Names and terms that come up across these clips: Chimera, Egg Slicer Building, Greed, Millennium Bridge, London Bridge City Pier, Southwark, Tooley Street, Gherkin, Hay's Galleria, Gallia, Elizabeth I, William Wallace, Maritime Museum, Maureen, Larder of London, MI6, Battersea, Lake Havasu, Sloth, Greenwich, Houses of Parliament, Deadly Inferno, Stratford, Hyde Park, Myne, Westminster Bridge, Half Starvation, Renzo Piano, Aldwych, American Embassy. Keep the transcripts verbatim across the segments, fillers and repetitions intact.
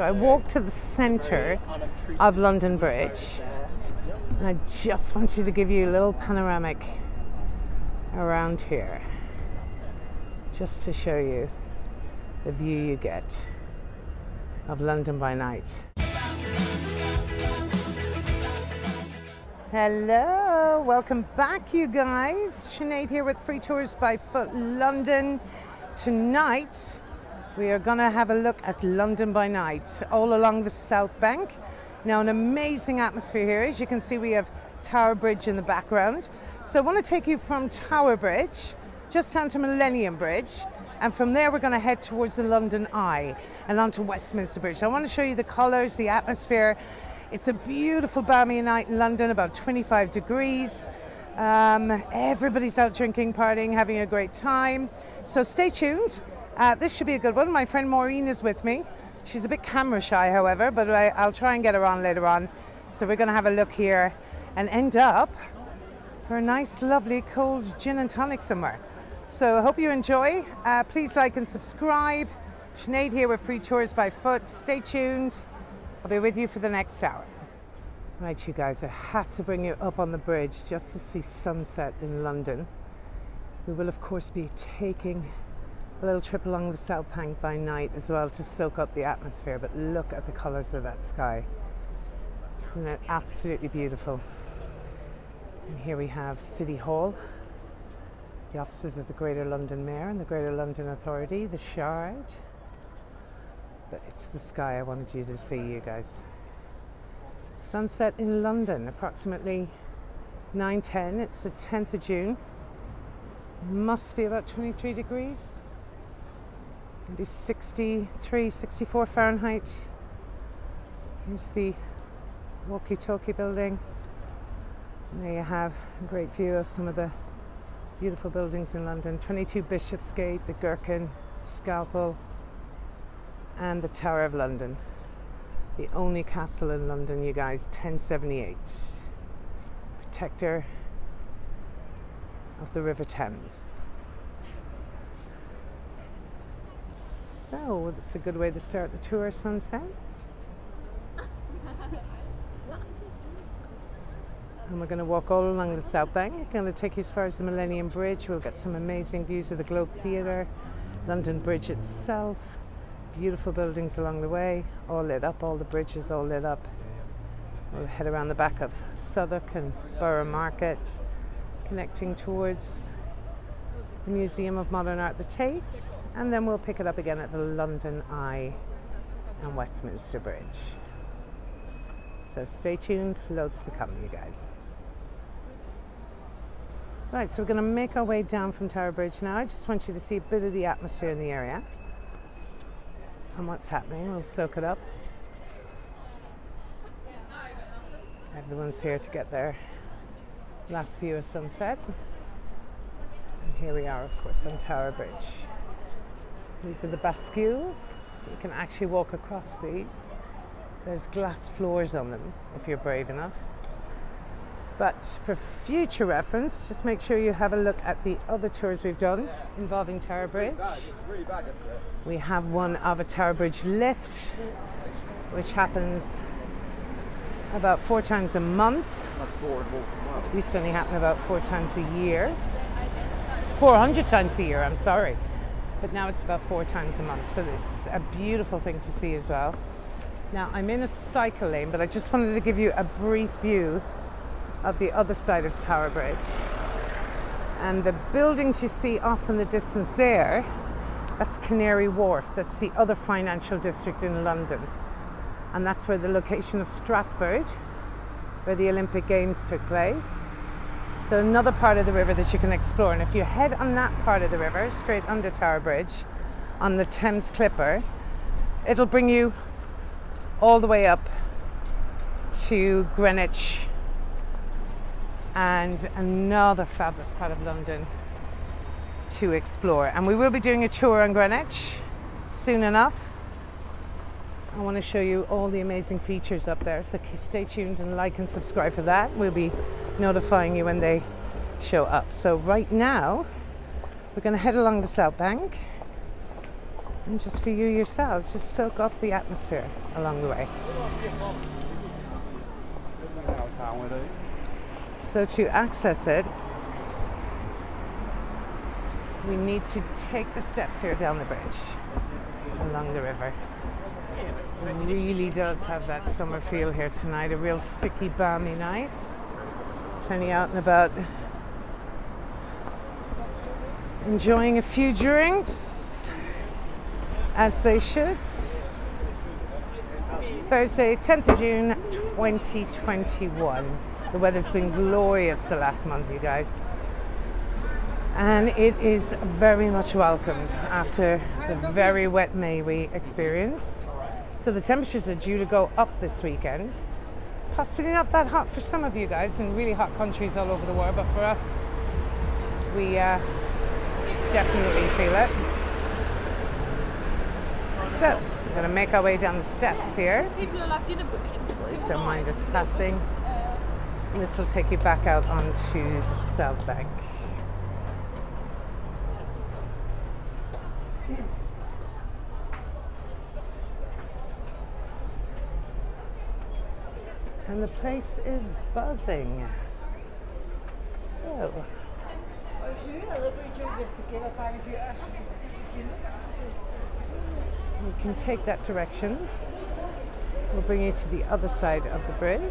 So I walked to the centre of London Bridge, and I just wanted to give you a little panoramic around here, just to show you the view you get of London by night. Hello, welcome back you guys. Sinead here with Free Tours by Foot London. Tonight we are gonna have a look at London by night all along the South Bank. Now, an amazing atmosphere here. As you can see, we have Tower Bridge in the background. So I want to take you from Tower Bridge just down to Millennium Bridge, and from there we're gonna head towards the London Eye and onto Westminster Bridge. I want to show you the colours, the atmosphere. It's a beautiful balmy night in London, about twenty-five degrees. Um, everybody's out drinking, partying, having a great time. So stay tuned. Uh, this should be a good one. My friend Maureen is with me. She's a bit camera shy, however, but I, I'll try and get her on later on. So we're going to have a look here and end up for a nice, lovely cold gin and tonic somewhere. So I hope you enjoy. Uh, please like and subscribe. Sinead here with Free Tours by Foot. Stay tuned. I'll be with you for the next hour. Right, you guys, I had to bring you up on the bridge just to see sunset in London. We will, of course, be taking a little trip along the South Bank by night as well to soak up the atmosphere, but look at the colours of that sky. Isn't it absolutely beautiful? And here we have City Hall, the offices of the Greater London Mayor and the Greater London Authority, the Shard. But it's the sky I wanted you to see, you guys. Sunset in London, approximately nine ten. It's the tenth of June. Must be about twenty-three degrees. Maybe sixty-three, sixty-four Fahrenheit. Here's the walkie-talkie building. And there you have a great view of some of the beautiful buildings in London. twenty-two Bishopsgate, the Gherkin, Scalpel, and the Tower of London, the only castle in London, you guys, ten seventy-eight, protector of the River Thames. So that's a good way to start the tour, sunset. And we're going to walk all along the South Bank. It's going to take you as far as the Millennium Bridge. We'll get some amazing views of the Globe Theatre, London Bridge itself. Beautiful buildings along the way, all lit up, all the bridges all lit up. We'll head around the back of Southwark and Borough Market, connecting towards the Museum of Modern Art, the Tate, and then we'll pick it up again at the London Eye and Westminster Bridge. So stay tuned, loads to come, you guys. Right, so we're going to make our way down from Tower Bridge now. I just want you to see a bit of the atmosphere in the area and what's happening. We'll soak it up. Everyone's here to get their last view of sunset. And here we are, of course, on Tower Bridge. These are the bascules. You can actually walk across these. There's glass floors on them if you're brave enough. But for future reference, just make sure you have a look at the other tours we've done involving Tower Bridge. We have one of a Tower Bridge lift, which happens about four times a month. It used to only happen about four times a year. four hundred times a year, I'm sorry. But now it's about four times a month, so it's a beautiful thing to see as well. Now, I'm in a cycle lane, but I just wanted to give you a brief view of the other side of Tower Bridge, and the buildings you see off in the distance there, that's Canary Wharf. That's the other financial district in London, and that's where the location of Stratford, where the Olympic Games took place. So another part of the river that you can explore, and if you head on that part of the river straight under Tower Bridge on the Thames Clipper, it'll bring you all the way up to Greenwich. And another fabulous part of London to explore. And we will be doing a tour on Greenwich soon enough. I want to show you all the amazing features up there, so stay tuned and like and subscribe for that. We'll be notifying you when they show up. So right now, we're going to head along the South Bank and just for you yourselves, just soak up the atmosphere along the way. So to access it, we need to take the steps here down the bridge along the river. It really does have that summer feel here tonight, a real sticky, balmy night. There's plenty out and about, enjoying a few drinks, as they should. Thursday, tenth of June, twenty twenty-one. The weather's been glorious the last month, you guys. And it is very much welcomed after the very wet May we experienced. So the temperatures are due to go up this weekend. Possibly not that hot for some of you guys in really hot countries all over the world, but for us, we uh, definitely feel it. So, we're gonna make our way down the steps here. Please don't mind us passing. And this will take you back out onto the South Bank. And the place is buzzing. So. You can take that direction. We'll bring you to the other side of the bridge.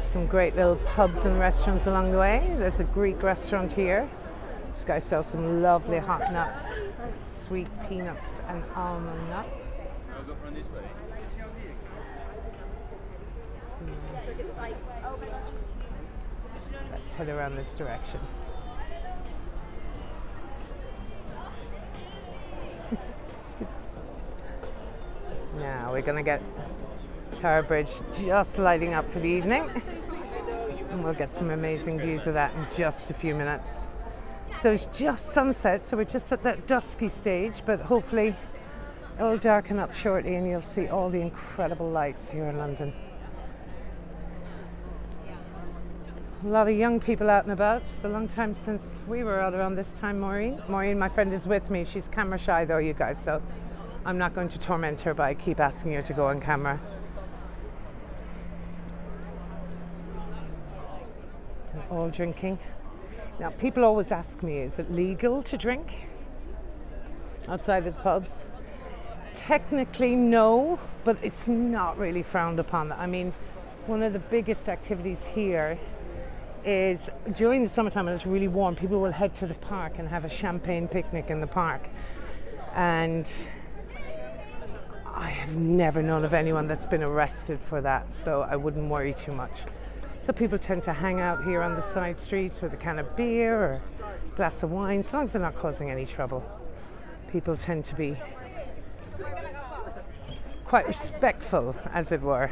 Some great little pubs and restaurants along the way. There's a Greek restaurant here. This guy sells some lovely hot nuts, sweet peanuts and almond nuts. I'll go from this way. Let's head around this direction. Now we're going to get Tower Bridge just lighting up for the evening, and we'll get some amazing views of that in just a few minutes. So it's just sunset, so we're just at that dusky stage, but hopefully it'll darken up shortly and you'll see all the incredible lights here in London. A lot of young people out and about. It's a long time since we were out around this time, Maureen. Maureen, my friend, is with me. She's camera shy though, you guys, so I'm not going to torment her, but I keep asking her to go on camera. We're all drinking. Now, people always ask me, is it legal to drink outside of the pubs? Technically, no, but it's not really frowned upon. I mean, one of the biggest activities here is during the summertime, and it's really warm, people will head to the park and have a champagne picnic in the park. And I have never known of anyone that's been arrested for that, so I wouldn't worry too much. So people tend to hang out here on the side streets with a can of beer or a glass of wine, as long as they're not causing any trouble. People tend to be quite respectful, as it were.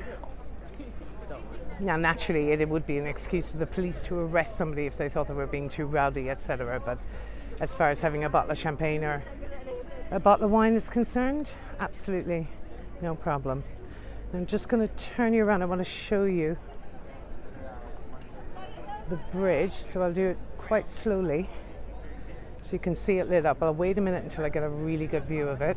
Now, naturally, it, it would be an excuse for the police to arrest somebody if they thought they were being too rowdy, et cetera. But as far as having a bottle of champagne or a bottle of wine is concerned, absolutely no problem. And I'm just going to turn you around. I want to show you the bridge, so I'll do it quite slowly so you can see it lit up. I'll wait a minute until I get a really good view of it.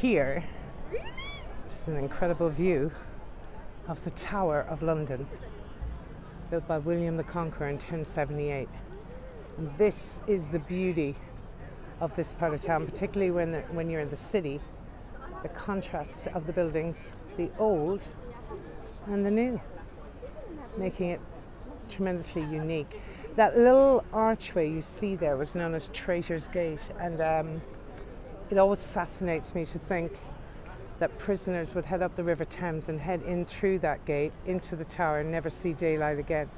Here is an incredible view of the Tower of London, built by William the Conqueror in ten seventy-eight. And this is the beauty of this part of town, particularly when, the, when you're in the city, the contrast of the buildings, the old and the new, making it tremendously unique. That little archway you see there was known as Traitor's Gate, and um, it always fascinates me to think that prisoners would head up the River Thames and head in through that gate into the tower and never see daylight again.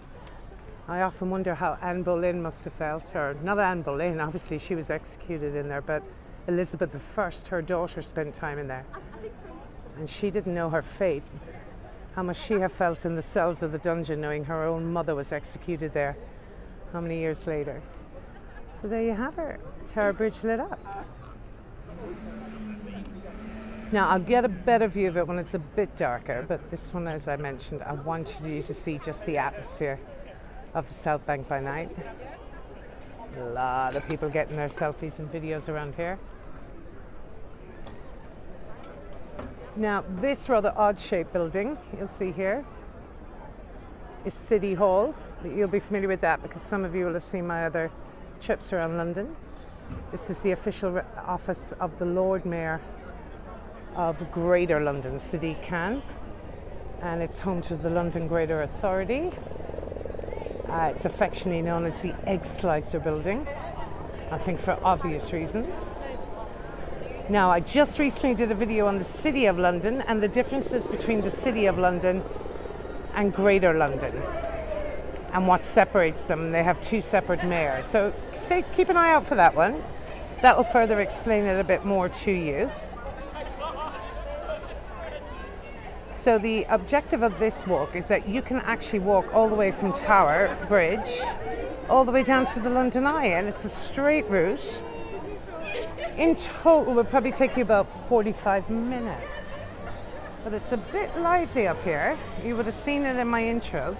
I often wonder how Anne Boleyn must have felt, or not Anne Boleyn, obviously she was executed in there, but Elizabeth the First, her daughter, spent time in there. And she didn't know her fate. How must she have felt in the cells of the dungeon knowing her own mother was executed there? How many years later? So there you have her, Tower Bridge lit up. Now, I'll get a better view of it when it's a bit darker, but this one, as I mentioned, I wanted you to see just the atmosphere of the South Bank by night. A lot of people getting their selfies and videos around here. Now, this rather odd-shaped building you'll see here is City Hall. You'll be familiar with that because some of you will have seen my other trips around London. This is the official office of the Lord Mayor of Greater London, City Can, and it's home to the London Greater Authority. Uh, it's affectionately known as the Egg Slicer Building, I think for obvious reasons. Now, I just recently did a video on the City of London and the differences between the City of London and Greater London and what separates them. They have two separate mayors. So stay, keep an eye out for that one. That will further explain it a bit more to you. So the objective of this walk is that you can actually walk all the way from Tower Bridge all the way down to the London Eye, and it's a straight route. In total, it will probably take you about forty-five minutes, but it's a bit lively up here. You would have seen it in my intro.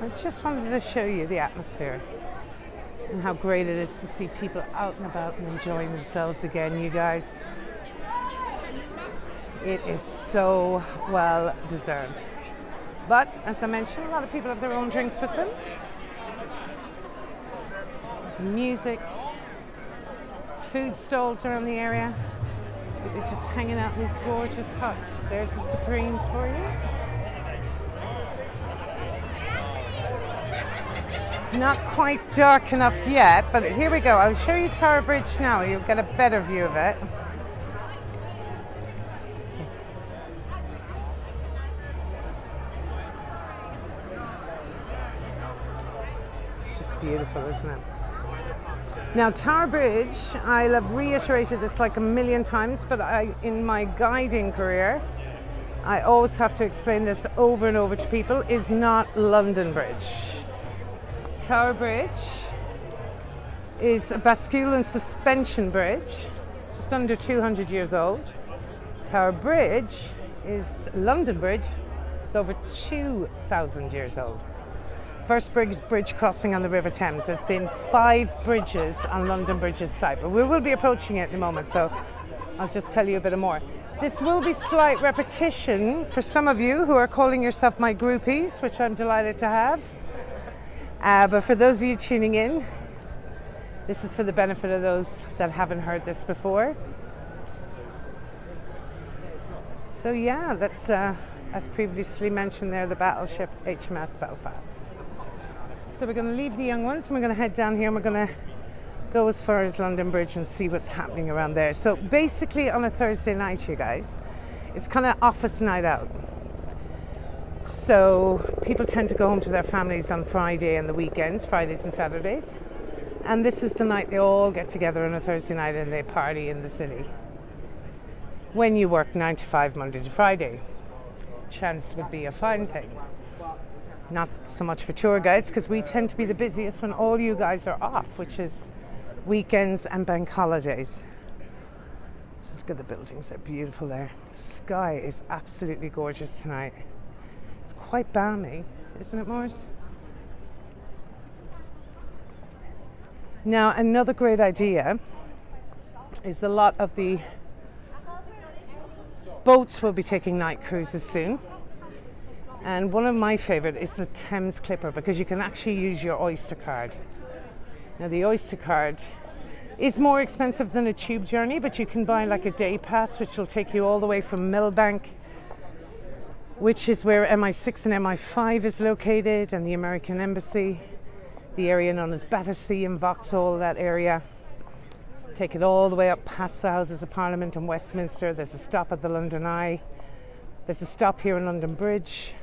I just wanted to show you the atmosphere and how great it is to see people out and about and enjoying themselves again, you guys. It is so well deserved. But, as I mentioned, a lot of people have their own drinks with them. There's music. Food stalls around the area. They're just hanging out in these gorgeous huts. There's the Supremes for you. Not quite dark enough yet, but here we go. I'll show you Tower Bridge now. You'll get a better view of it. It's just beautiful, isn't it? Now, Tower Bridge, I'll have reiterated this like a million times, but I, in my guiding career, I always have to explain this over and over to people, is not London Bridge. Tower Bridge is a bascule and suspension bridge, just under two hundred years old. Tower Bridge is London Bridge, it's over two thousand years old. First bridge, bridge crossing on the River Thames. There's been five bridges on London Bridge's site, but we will be approaching it in a moment, so I'll just tell you a bit more. This will be slight repetition for some of you who are calling yourself my groupies, which I'm delighted to have. Uh, but for those of you tuning in, this is for the benefit of those that haven't heard this before. So yeah, that's, uh, as previously mentioned there, the battleship H M S Belfast. So we're going to leave the young ones and we're going to head down here and we're going to go as far as London Bridge and see what's happening around there. So basically on a Thursday night, you guys, it's kind of office night out. So people tend to go home to their families on Friday and the weekends, Fridays and Saturdays. And this is the night they all get together on a Thursday night and they party in the city. When you work nine to five, Monday to Friday, chance would be a fine thing. Not so much for tour guides, because we tend to be the busiest when all you guys are off, which is weekends and bank holidays. So look at the buildings, they're beautiful there. The sky is absolutely gorgeous tonight. It's quite balmy, isn't it, Morris? Now, another great idea is a lot of the boats will be taking night cruises soon. And one of my favorite is the Thames Clipper, because you can actually use your Oyster card. Now the Oyster card is more expensive than a tube journey, but you can buy like a day pass, which will take you all the way from Millbank, which is where M I six and M I five is located, and the American Embassy, the area known as Battersea and Vauxhall, that area. Take it all the way up past the Houses of Parliament and Westminster. There's a stop at the London Eye. There's a stop here in London Bridge.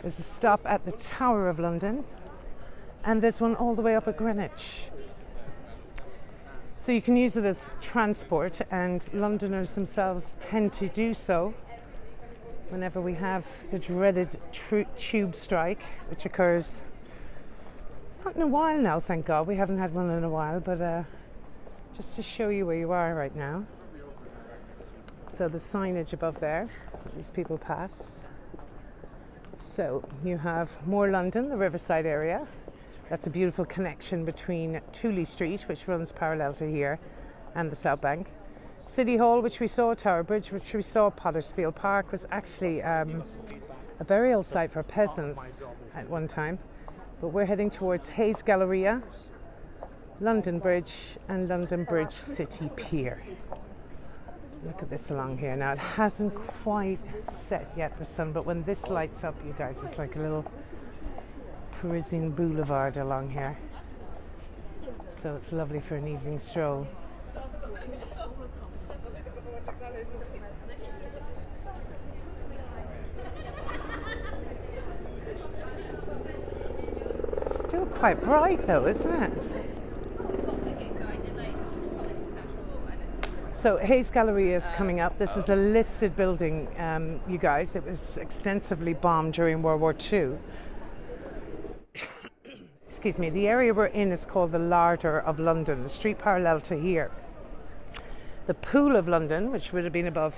There's a stop at the Tower of London. And there's one all the way up at Greenwich. So you can use it as transport, and Londoners themselves tend to do so whenever we have the dreaded tube strike, which occurs not in a while now, thank God. We haven't had one in a while, but uh, just to show you where you are right now. So the signage above there, these people pass. So you have more London, the Riverside area, That's a beautiful connection between Tooley Street, which runs parallel to here, and the South Bank. City Hall, which we saw, Tower Bridge, which we saw, Pottersfield Park, was actually um, a burial site for peasants at one time. But we're heading towards Hay's Galleria, London Bridge, and London Bridge City Pier. Look at this along here. Now, it hasn't quite set yet, the sun, but when this lights up, you guys, it's like a little Parisian boulevard along here. So it's lovely for an evening stroll. It's still quite bright though, isn't it? So Hay's Galleria is coming up. This is a listed building, um, you guys. It was extensively bombed during World War Two. Excuse me. The area we're in is called the Larder of London, the street parallel to here. The Pool of London, which would have been above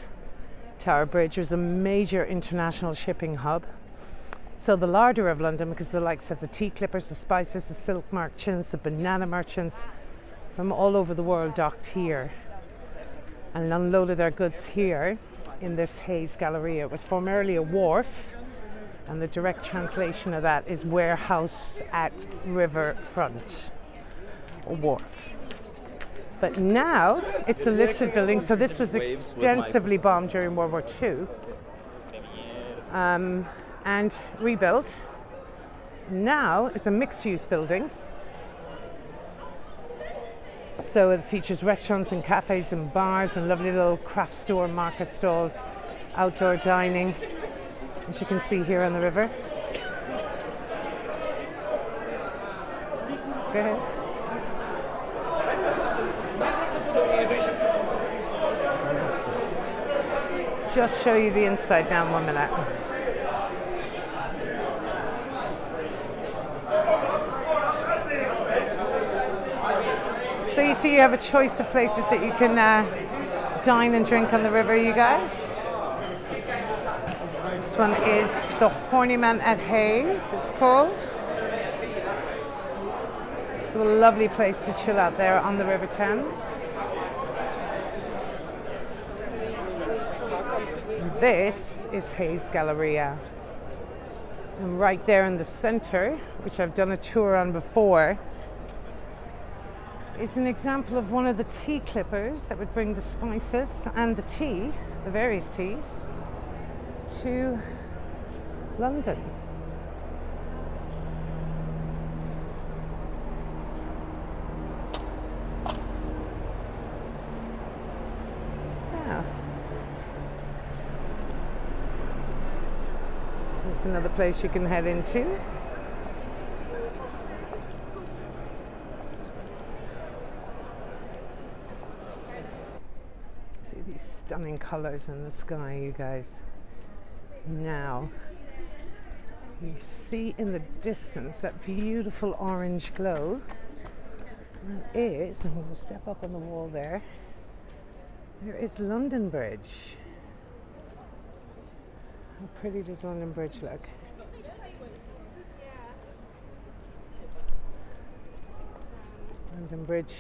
Tower Bridge, was a major international shipping hub. So the Larder of London, because the likes of the tea clippers, the spices, the silk merchants, the banana merchants from all over the world docked here and unloaded their goods here in this Hay's Galleria. It was formerly a wharf, and the direct translation of that is warehouse at riverfront, or wharf. But now it's a listed building, so this was extensively bombed during World War Two um, and rebuilt. Now it's a mixed-use building. So it features restaurants and cafes and bars and lovely little craft store, market stalls, outdoor dining, as you can see here on the river. Go ahead. Just show you the inside now in one minute. So you see, you have a choice of places that you can uh, dine and drink on the river, you guys. This one is the Horniman at Hay's, it's called. It's a lovely place to chill out there on the River Thames. This is Hay's Galleria, and right there in the centre, which I've done a tour on before, is an example of one of the tea clippers that would bring the spices and the tea, the various teas, to London. It's another place you can head into. See these stunning colours in the sky, you guys. Now, you see in the distance that beautiful orange glow. That is, and we'll step up on the wall there, there is London Bridge. How pretty does London Bridge look? London Bridge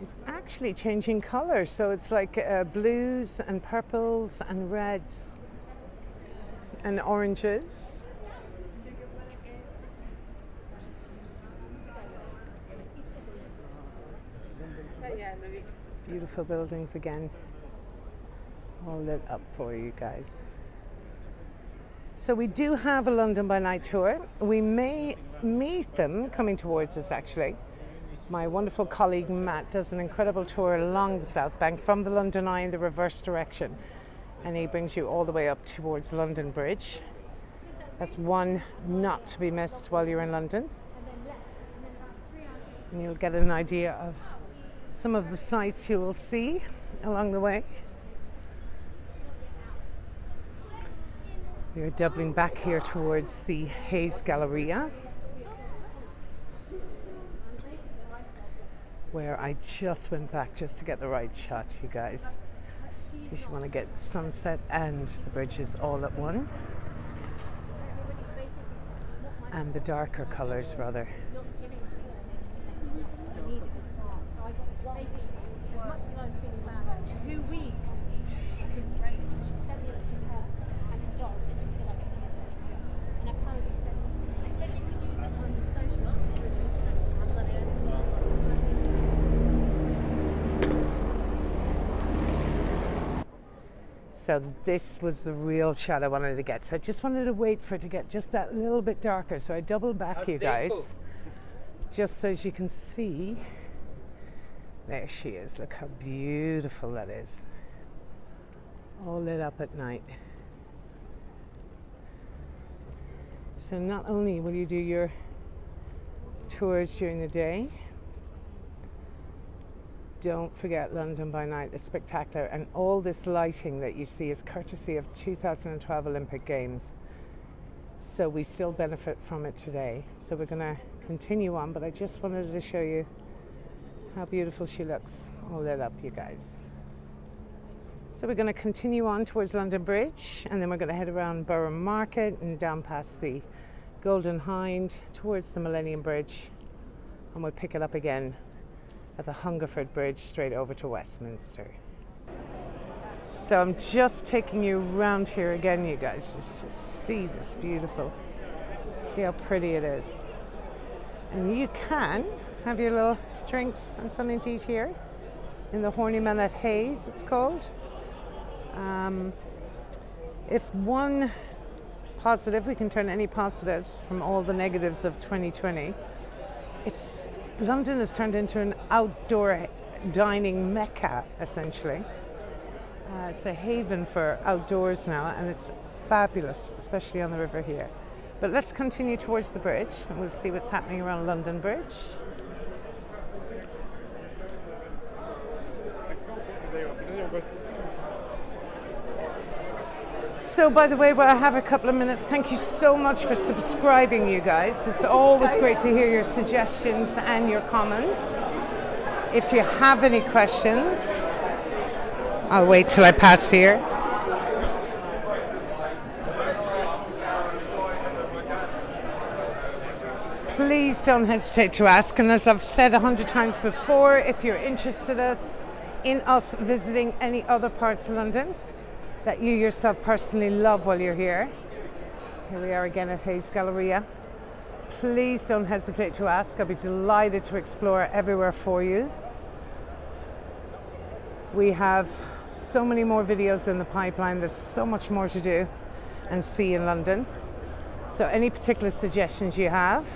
is actually changing colour, so it's like uh, blues and purples and reds and oranges. Beautiful buildings again, all lit up for you guys. So we do have a London by night tour. We may meet them coming towards us, actually. My wonderful colleague Matt does an incredible tour along the South Bank from the London Eye in the reverse direction, and he brings you all the way up towards London Bridge. That's one not to be missed while you're in London. And you'll get an idea of some of the sights you will see along the way. We're doubling back here towards the Hay's Galleria, where I just went back just to get the right shot, you guys, because you want to get sunset and the bridges all at one, and the darker colours rather. So this was the real shot I wanted to get. So I just wanted to wait for it to get just that little bit darker. So I doubled back, That's you guys, cool. just so as you can see. There she is. Look how beautiful that is. All lit up at night. So not only will you do your tours during the day, don't forget London by night. It's spectacular, and all this lighting that you see is courtesy of two thousand twelve Olympic Games, so we still benefit from it today. So we're going to continue on, but I just wanted to show you how beautiful she looks all lit up, you guys. So we're going to continue on towards London Bridge, and then we're going to head around Borough Market and down past the Golden Hind towards the Millennium Bridge, and we'll pick it up again at the Hungerford Bridge straight over to Westminster. So I'm just taking you around here again, you guys, just to see this beautiful, see how pretty it is. And you can have your little drinks and something to eat here in the Horniman at Hay's, it's called. Um, if one positive, we can turn any positives from all the negatives of twenty twenty. It's London has turned into an outdoor dining mecca, essentially. Uh, it's a haven for outdoors now, and it's fabulous, especially on the river here. But let's continue towards the bridge, and we'll see what's happening around London Bridge. So, by the way, well, I have a couple of minutes. Thank you so much for subscribing, you guys. It's always great to hear your suggestions and your comments. If you have any questions, I'll wait till I pass here. Please don't hesitate to ask. And as I've said a hundred times before, if you're interested in us visiting any other parts of London that you yourself personally love while you're here. Here we are again at Hay's Galleria. Please don't hesitate to ask. I'll be delighted to explore everywhere for you. We have so many more videos in the pipeline. There's so much more to do and see in London. So any particular suggestions you have,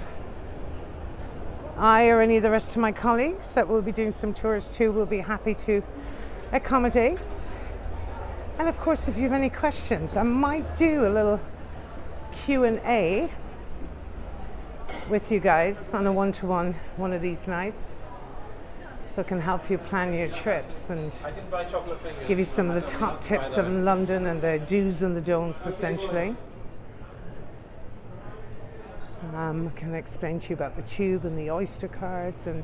I or any of the rest of my colleagues that will be doing some tours too will be happy to accommodate. And of course, if you have any questions, I might do a little Q and A with you guys on a one-to-one one of these nights, so I can help you plan your trips and give you some of the top tips of London and the do's and the don'ts, essentially. Um, I can explain to you about the tube and the Oyster cards and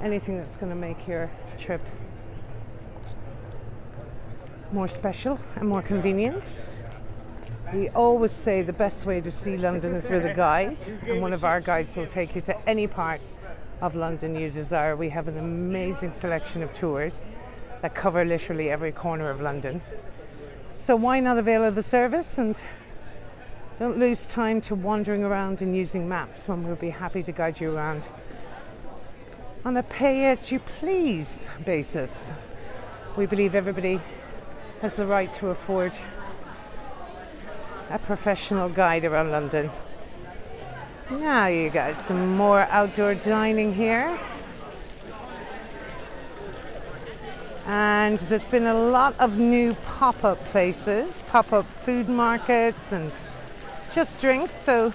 anything that's going to make your trip more special and more convenient. We always say the best way to see London is with a guide, and one of our guides will take you to any part of London you desire. We have an amazing selection of tours that cover literally every corner of London. So why not avail of the service, and don't lose time to wandering around and using maps when we'll be happy to guide you around on a pay as you please basis. We believe everybody has the right to afford a professional guide around London. Now, you guys, some more outdoor dining here. And there's been a lot of new pop-up places, pop-up food markets and just drinks, so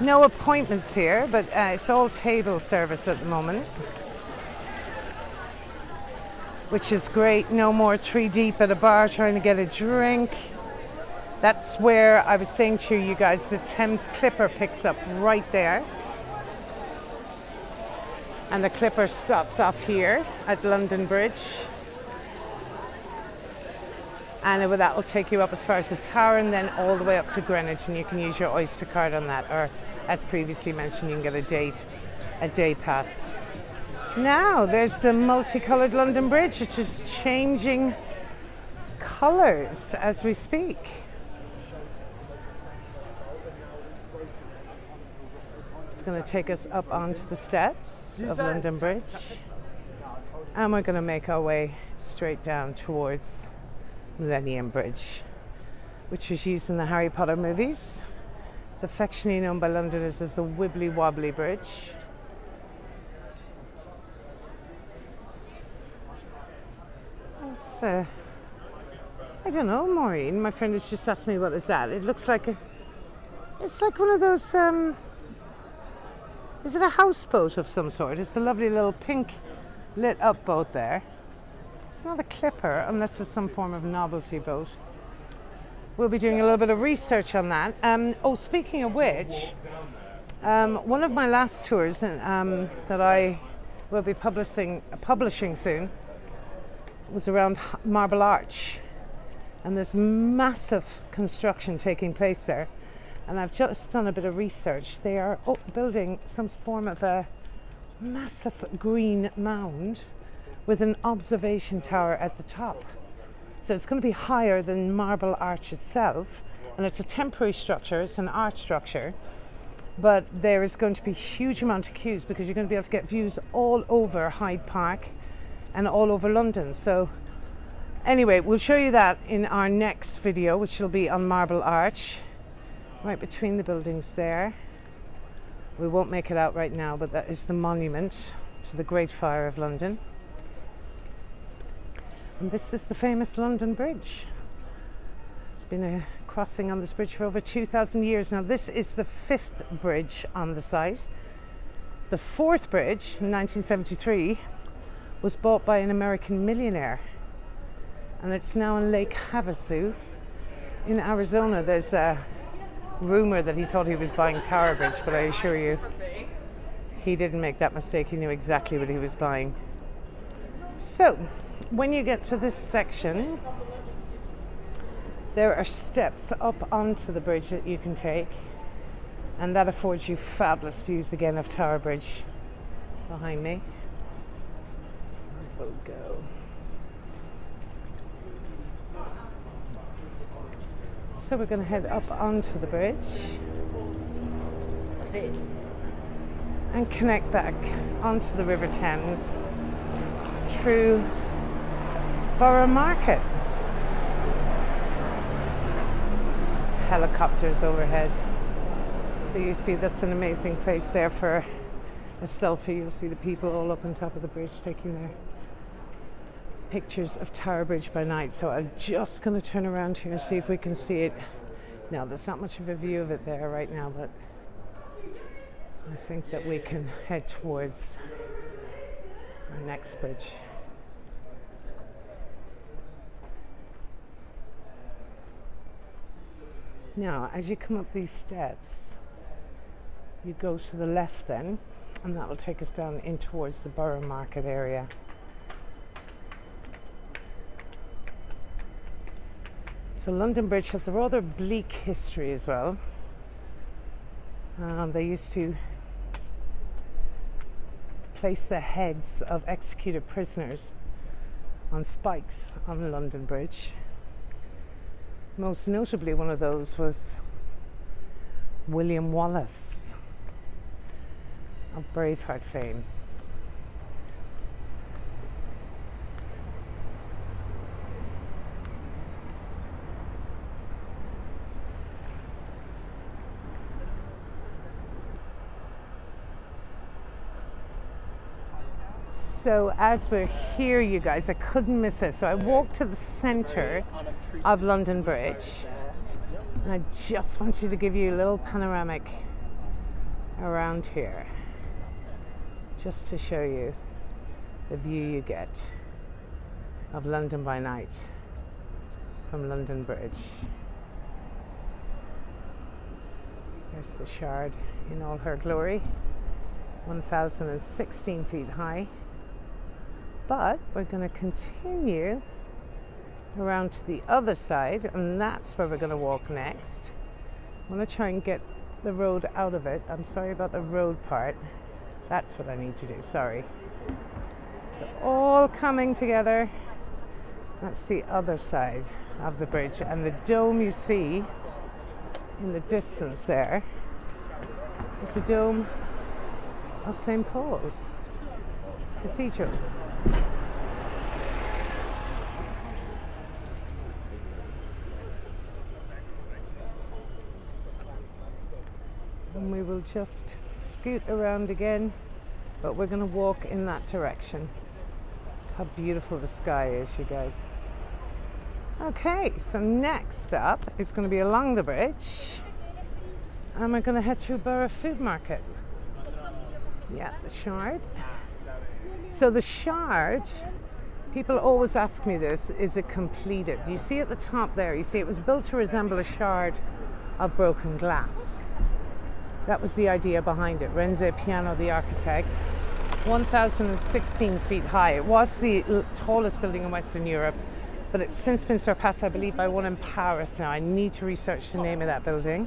no appointments here, but uh, it's all table service at the moment, which is great. No more three deep at a bar trying to get a drink. That's where I was saying to you guys, the Thames Clipper picks up right there. And the Clipper stops off here at London Bridge. And that will take you up as far as the Tower and then all the way up to Greenwich, and you can use your Oyster card on that, or as previously mentioned, you can get a date, a day pass. Now there's the multicoloured London Bridge, which is changing colours as we speak. It's going to take us up onto the steps of London Bridge, and we're going to make our way straight down towards Millennium Bridge, which was used in the Harry Potter movies. It's affectionately known by Londoners as the Wibbly Wobbly Bridge. It's, uh, I don't know, Maureen, my friend has just asked me what is that. It looks like a, it's like one of those, um, is it a houseboat of some sort? It's a lovely little pink lit up boat there. It's not a clipper unless it's some form of novelty boat. We'll be doing a little bit of research on that. Um, oh, speaking of which, um, one of my last tours in, um, that I will be publishing, publishing soon was around Marble Arch and this massive construction taking place there. And I've just done a bit of research. They are oh, building some form of a massive green mound with an observation tower at the top. So it's going to be higher than Marble Arch itself, and it's a temporary structure, it's an arch structure, but there is going to be a huge amount of queues because you're going to be able to get views all over Hyde Park and all over London. So anyway, we'll show you that in our next video, which will be on Marble Arch, right between the buildings there. We won't make it out right now, but that is the monument to the Great Fire of London. And this is the famous London Bridge. It's been a crossing on this bridge for over two thousand years. Now this is the fifth bridge on the site. The fourth bridge in nineteen seventy-three was bought by an American millionaire. And it's now in Lake Havasu in Arizona. There's a rumor that he thought he was buying Tower Bridge, but I assure you, he didn't make that mistake. He knew exactly what he was buying. So, when you get to this section, there are steps up onto the bridge that you can take, and that affords you fabulous views again of Tower Bridge behind me. We'll go. So we're going to head up onto the bridge. That's it. And connect back onto the River Thames through Borough Market. There's helicopters overhead. So you see that's an amazing place there for a selfie. You'll see the people all up on top of the bridge taking their pictures of Tower Bridge by night. So I'm just going to turn around here and see if we can see it. Now there's not much of a view of it there right now, but I think that we can head towards our next bridge. Now, as you come up these steps, you go to the left then, and that will take us down in towards the Borough Market area. So London Bridge has a rather bleak history as well. Um, they used to place the heads of executed prisoners on spikes on the London Bridge. Most notably, one of those was William Wallace of Braveheart fame. So as we're here, you guys, I couldn't miss it. So I walked to the center of London Bridge, and I just wanted to give you a little panoramic around here, just to show you the view you get of London by night from London Bridge. There's the Shard in all her glory, one thousand sixteen feet high. But we're going to continue around to the other side, and that's where we're going to walk next. I'm going to try and get the road out of it. I'm sorry about the road part. That's what I need to do, sorry. So all coming together. That's the other side of the bridge, and the dome you see in the distance there is the dome of Saint Paul's Cathedral. and we will just scoot around again, but we're going to walk in that direction. How beautiful the sky is, you guys. Okay, so next up is going to be along the bridge, and we're going to head through Borough Food Market. Yeah, the Shard. So the Shard, people always ask me this, is it completed? Do you see at the top there, you see it was built to resemble a shard of broken glass. That was the idea behind it. Renzo Piano, the architect, one thousand sixteen feet high. It was the tallest building in Western Europe, but it's since been surpassed, I believe, by one in Paris now. I need to research the name of that building.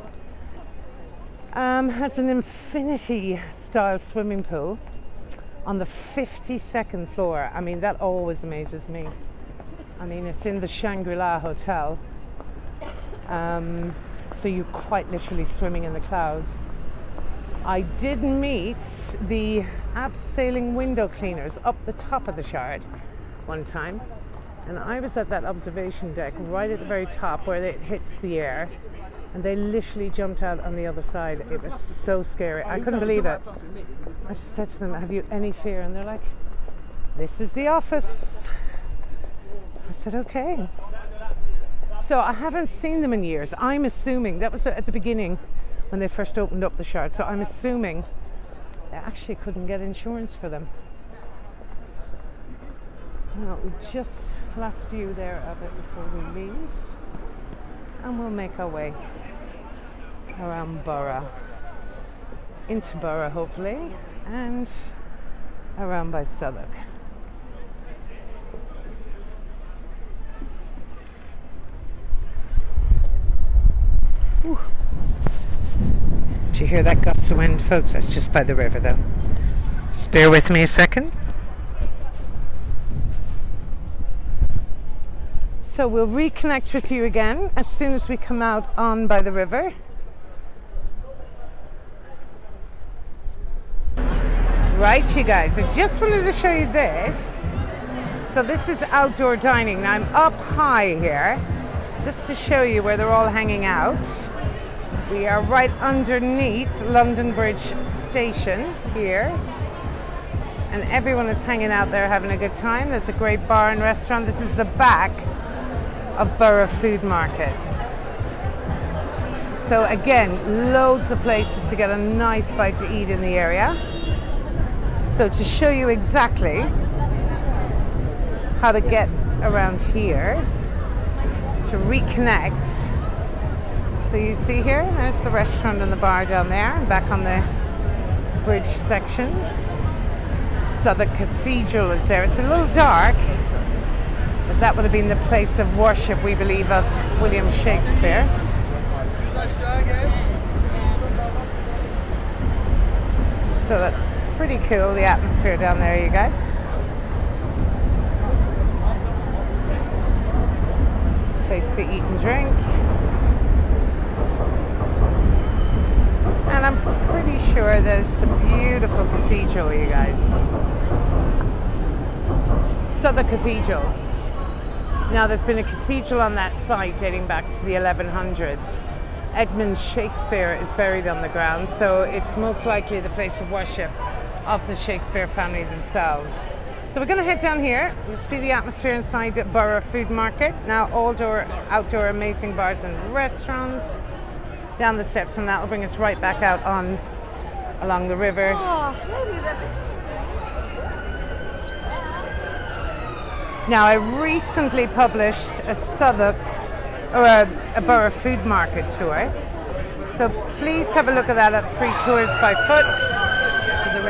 Um, has an infinity style swimming pool on the fifty-second floor. I mean, that always amazes me. I mean, it's in the Shangri-La Hotel. Um, so you're quite literally swimming in the clouds. I did meet the abseiling window cleaners up the top of the Shard one time. And I was at that observation deck right at the very top where it hits the air. And they literally jumped out on the other side. It was so scary. I couldn't believe it. I just said to them, have you any fear? And they're like, this is the office. I said, okay. So I haven't seen them in years. I'm assuming, that was at the beginning when they first opened up the Shard. So I'm assuming they actually couldn't get insurance for them. Now, just last view there of it before we leave. And we'll make our way around Borough, into Borough hopefully, and around by Southwark. Whew. Did you hear that gust of wind, folks? That's just by the river though. Just bear with me a second. So we'll reconnect with you again as soon as we come out on by the river. Right, you guys, I just wanted to show you this. So this is outdoor dining. Now I'm up high here just to show you where they're all hanging out. We are right underneath London Bridge Station here. And everyone is hanging out there having a good time. There's a great bar and restaurant. This is the back of Borough Food Market. So again, loads of places to get a nice bite to eat in the area. So to show you exactly how to get around here, to reconnect. So you see here, there's the restaurant and the bar down there, back on the bridge section. Southwark Cathedral is there. It's a little dark. That would have been the place of worship, we believe, of William Shakespeare. So that's pretty cool, the atmosphere down there, you guys. Place to eat and drink. And I'm pretty sure there's the beautiful cathedral, you guys. Southwark Cathedral. Now there's been a cathedral on that site dating back to the eleven hundreds. Edmund Shakespeare is buried on the ground, so it's most likely the place of worship of the Shakespeare family themselves. So we're going to head down here. You see the atmosphere inside at Borough Food Market. Now outdoor, outdoor amazing bars and restaurants. Down the steps, and that will bring us right back out on along the river. Oh, maybe that's Now, I recently published a Southwark, or a, a Borough Food Market tour, so please have a look at that at Free Tours by Foot to the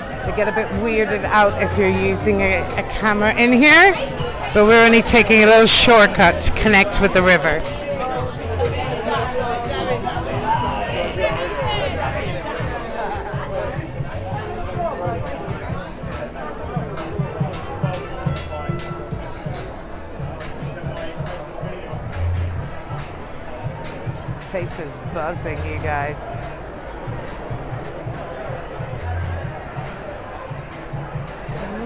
river. They get a bit weirded out if you're using a, a camera in here, but we're only taking a little shortcut to connect with the river. Place is buzzing, you guys.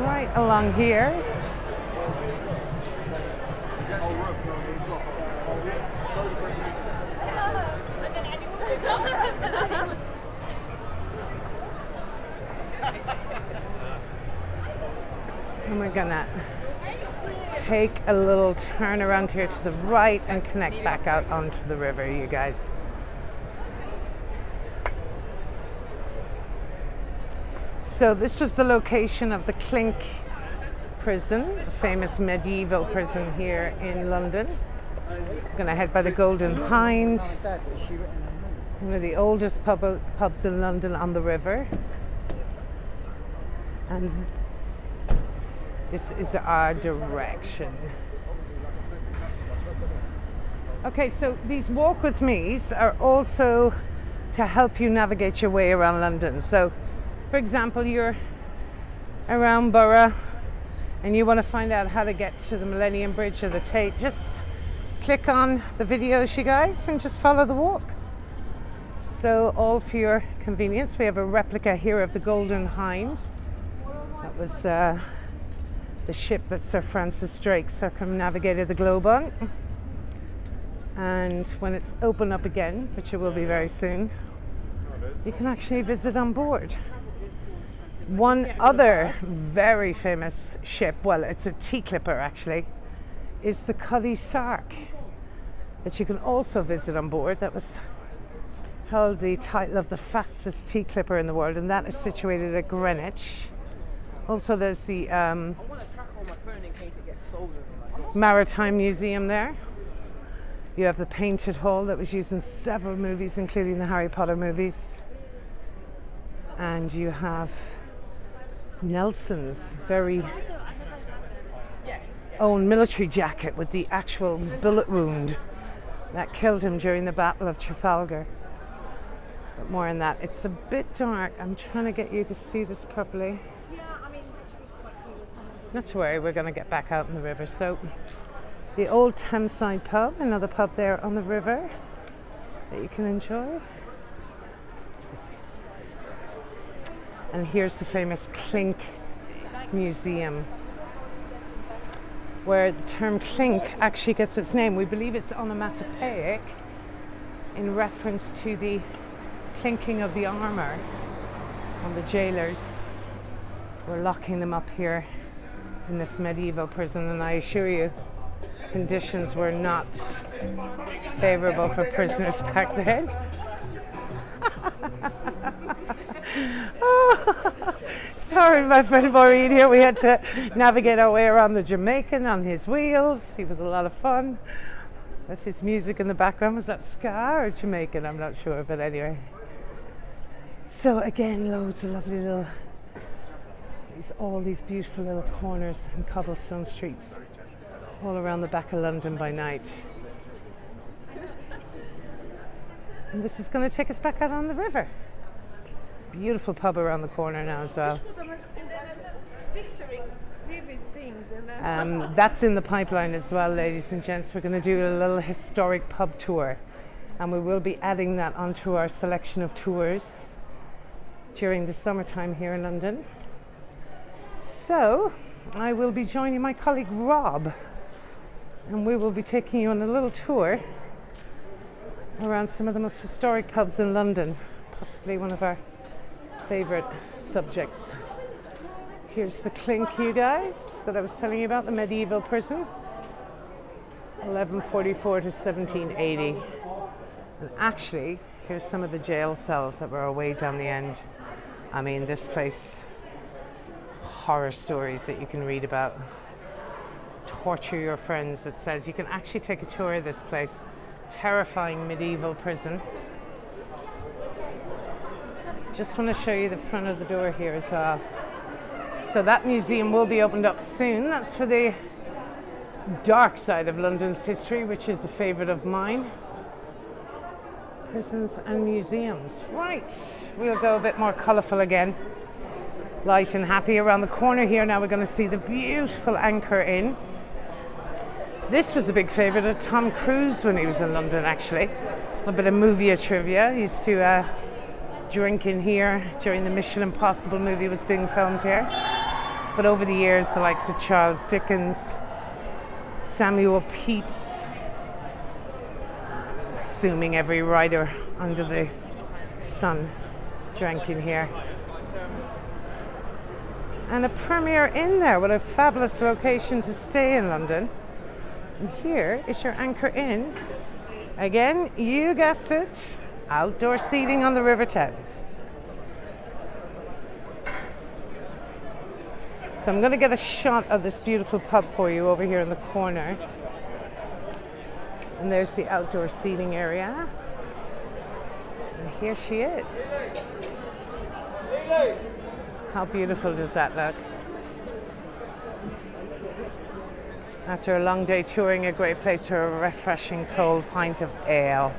Right along here. And we're gonna take a little turn around here to the right and connect back out onto the river, you guys. So this was the location of the Clink prison, the famous medieval prison here in London. I'm gonna head by the Golden Hind, one of the oldest pub, pubs in London on the river. And this is our direction. Okay, so these walk with me's are also to help you navigate your way around London. So, for example, you're around Borough and you want to find out how to get to the Millennium Bridge or the Tate, just click on the videos, you guys, and just follow the walk. So, all for your convenience. We have a replica here of the Golden Hind. That was uh, the ship that Sir Francis Drake circumnavigated the globe on. And when it's open up again, which it will be very soon, you can actually visit on board. One other very famous ship, well, it's a tea clipper actually, is the Cuddy Sark, that you can also visit on board. That was held the title of the fastest tea clipper in the world, and that is situated at Greenwich. Also, there's the um, Maritime Museum there. You have the Painted Hall that was used in several movies, including the Harry Potter movies. And you have Nelson's very own military jacket with the actual bullet wound that killed him during the Battle of Trafalgar. But more on that. It's a bit dark. I'm trying to get you to see this properly. Not to worry, we're going to get back out in the river. So, the old Thameside pub, another pub there on the river that you can enjoy. And here's the famous Clink Museum, where the term clink actually gets its name. We believe it's onomatopoeic in reference to the clinking of the armour on the jailers. We're locking them up here in this medieval prison, and I assure you, conditions were not favourable for prisoners back then. Oh, sorry, my friend Maureen here. We had to navigate our way around the Jamaican on his wheels. He was a lot of fun. With his music in the background, was that ska or Jamaican? I'm not sure, but anyway. So again, loads of lovely little, all these beautiful little corners and cobblestone streets all around the back of London by night. And this is going to take us back out on the river. Beautiful pub around the corner now as well. Um, that's in the pipeline as well, ladies and gents. We're going to do a little historic pub tour, and we will be adding that onto our selection of tours during the summertime here in London. So, I will be joining my colleague Rob, and we will be taking you on a little tour around some of the most historic pubs in London, possibly one of our favourite subjects. Here's the Clink, you guys, that I was telling you about, the medieval prison, eleven forty-four to seventeen eighty. And actually, here's some of the jail cells that were away down the end. I mean, this place, horror stories that you can read about. Torture your friends, it says. You can actually take a tour of this place. Terrifying medieval prison. Just want to show you the front of the door here as well. So that museum will be opened up soon. That's for the dark side of London's history, which is a favourite of mine. Prisons and museums. Right, we'll go a bit more colourful again. Light and happy around the corner here. Now we're going to see the beautiful Anchor Inn. This was a big favourite of Tom Cruise when he was in London, actually. A bit of movie trivia. He used to uh, drink in here during the Mission Impossible movie was being filmed here. But over the years, the likes of Charles Dickens, Samuel Pepys, assuming every writer under the sun drank in here. and a premier inn there. What a fabulous location to stay in London. And here is your Anchor Inn. Again, you guessed it, outdoor seating on the River Thames. So I'm going to get a shot of this beautiful pub for you over here in the corner. And there's the outdoor seating area. And here she is. How beautiful does that look? After a long day touring, a great place for a refreshing cold pint of ale.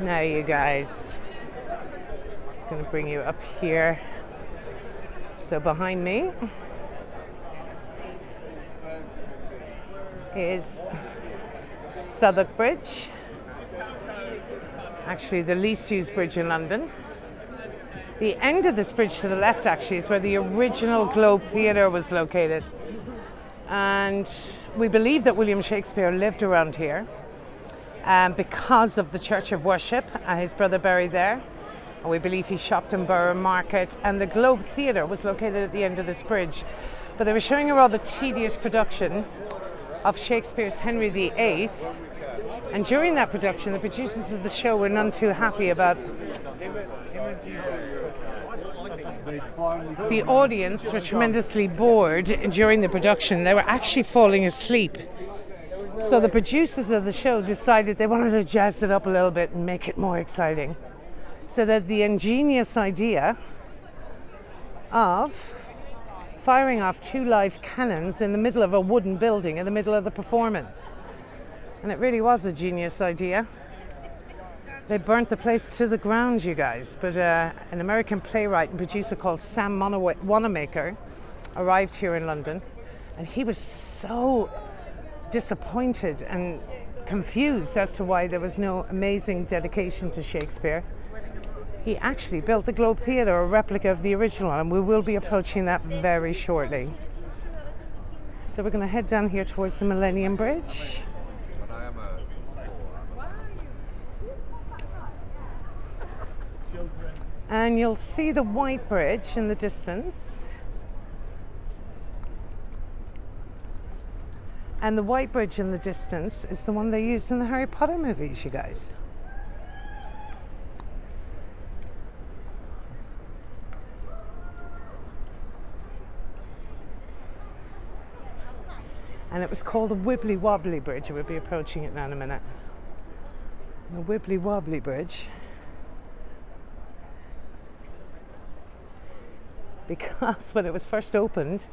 Now you guys, I'm just going to bring you up here. So behind me is Southwark Bridge, actually the least used bridge in London. The end of this bridge to the left actually is where the original Globe Theatre was located. And we believe that William Shakespeare lived around here. Um, because of the Church of Worship, uh, his brother buried there, and we believe he shopped in Borough Market, and the Globe Theatre was located at the end of this bridge. But they were showing a rather tedious production of Shakespeare's Henry the Eighth, and during that production the producers of the show were none too happy about the audience were tremendously bored during the production. They were actually falling asleep. So the producers of the show decided they wanted to jazz it up a little bit and make it more exciting. So that the ingenious idea of firing off two live cannons in the middle of a wooden building in the middle of the performance. And it really was a genius idea. They burnt the place to the ground, you guys. But uh, an American playwright and producer called Sam Wanamaker arrived here in London, and he was so disappointed and confused as to why there was no amazing dedication to Shakespeare. He actually built the Globe Theatre, a replica of the original, and we will be approaching that very shortly. So we're going to head down here towards the Millennium Bridge. And you'll see the White Bridge in the distance. And the White Bridge in the distance is the one they used in the Harry Potter movies, you guys. And it was called the Wibbly Wobbly Bridge. We'll be approaching it now in a minute. The Wibbly Wobbly Bridge. Because when it was first opened,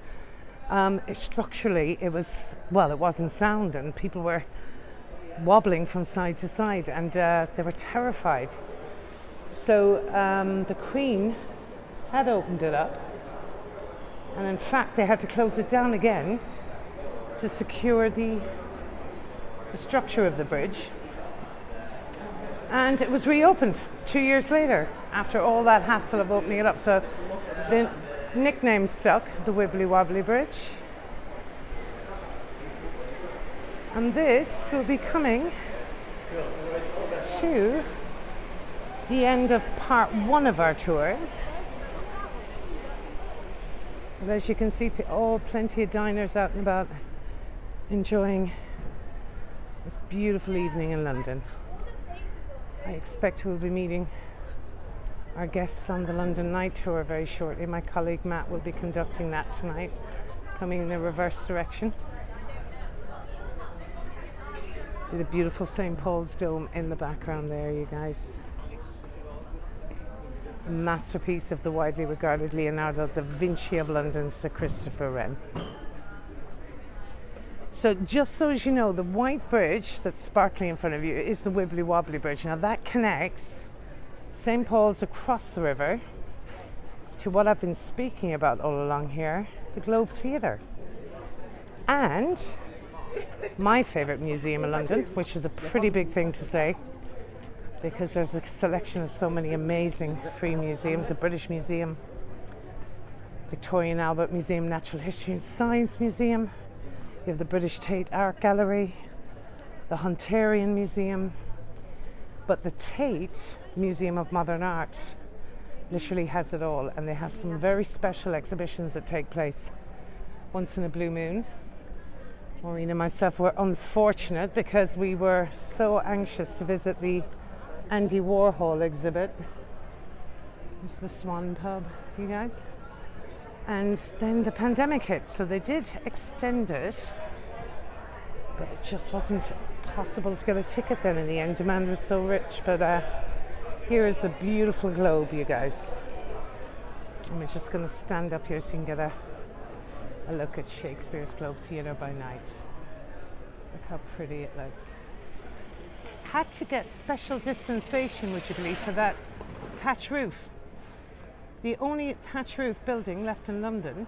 Um, structurally it was, well, it wasn't sound, and people were wobbling from side to side, and uh, they were terrified. So um, the Queen had opened it up, and in fact they had to close it down again to secure the, the structure of the bridge. And it was reopened two years later after all that hassle of opening it up. So then, nickname stuck, the Wibbly Wobbly Bridge. And this will be coming to the end of part one of our tour. But as you can see, oh, plenty of diners out and about enjoying this beautiful evening in London. I expect we'll be meeting our guests on the London Night Tour very shortly. My colleague Matt will be conducting that tonight, coming in the reverse direction. See the beautiful Saint Paul's Dome in the background there, you guys. A masterpiece of the widely regarded Leonardo da Vinci of London, Sir Christopher Wren. So just so as you know, the White Bridge that's sparkling in front of you is the Wibbly Wobbly Bridge. Now that connects Saint Paul's across the river to what I've been speaking about all along here, the Globe Theatre. And my favourite museum in London, which is a pretty big thing to say, because there's a selection of so many amazing free museums, the British Museum, Victorian Albert Museum, Natural History and Science Museum. You have the British Tate Art Gallery, the Hunterian Museum, but the Tate Museum of Modern Art literally has it all, and they have some very special exhibitions that take place once in a blue moon. Maureen and myself were unfortunate because we were so anxious to visit the Andy Warhol exhibit. It's the Swan Pub, you guys. And then the pandemic hit, so they did extend it, but it just wasn't possible to get a ticket then in the end. Demand was so rich. But uh, here is the beautiful globe, you guys. I'm just going to stand up here so you can get a, a look at Shakespeare's Globe Theatre by night. Look how pretty it looks. Had to get special dispensation, would you believe, for that thatch roof. The only thatch roof building left in London,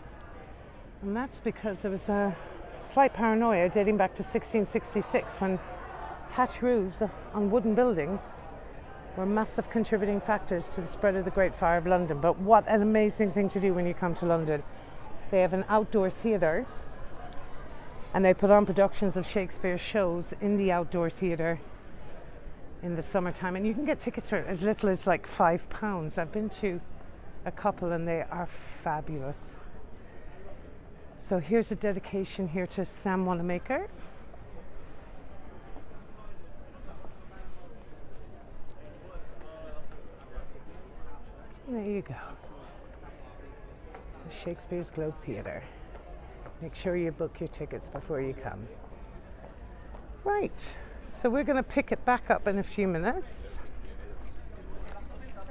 and that's because there was a slight paranoia dating back to sixteen sixty-six when thatch roofs on wooden buildings were massive contributing factors to the spread of the Great Fire of London. But what an amazing thing to do when you come to London. They have an outdoor theatre, and they put on productions of Shakespeare's shows in the outdoor theatre in the summertime, and you can get tickets for as little as like five pounds. I've been to a couple and they are fabulous. So here's a dedication here to Sam Wanamaker. And there you go. So Shakespeare's Globe Theatre. Make sure you book your tickets before you come. Right, so we're going to pick it back up in a few minutes.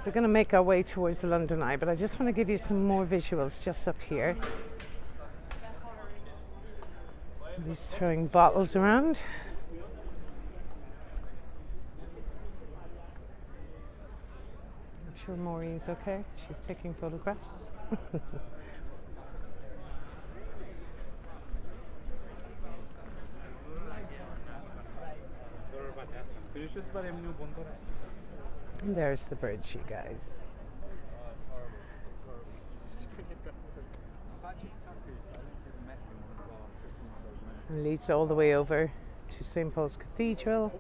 We're going to make our way towards the London Eye, but I just want to give you some more visuals just up here. He's throwing bottles around. I'm sure Maureen's okay. She's taking photographs. And there's the bridge, you guys. And leads all the way over to Saint Paul's Cathedral.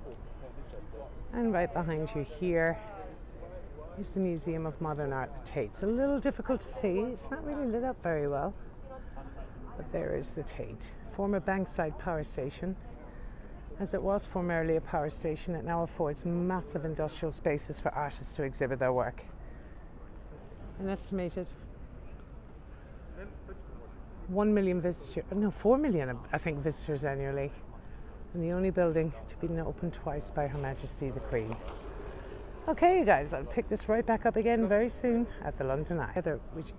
And right behind you here is the Museum of Modern Art, the Tate. It's a little difficult to see. It's not really lit up very well. But there is the Tate. Former Bankside power station. As it was formerly a power station, it now affords massive industrial spaces for artists to exhibit their work. An estimated one million visitors, no, four million, I think, visitors annually. And the only building to be opened twice by Her Majesty the Queen. Okay, you guys, I'll pick this right back up again very soon at the London Eye. Heather, would you?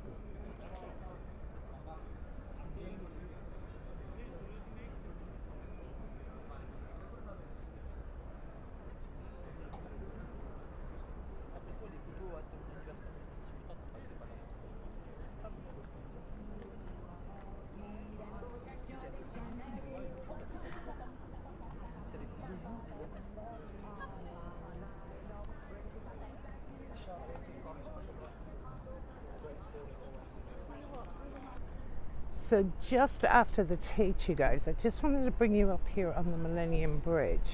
So just after the Tate, you guys, I just wanted to bring you up here on the Millennium Bridge,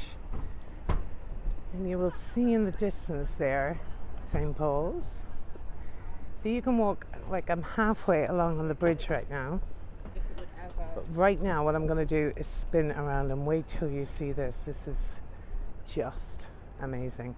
and you will see in the distance there Saint Paul's. So you can walk, like I'm halfway along on the bridge right now, but right now what I'm going to do is spin around and wait till you see this. This is just amazing.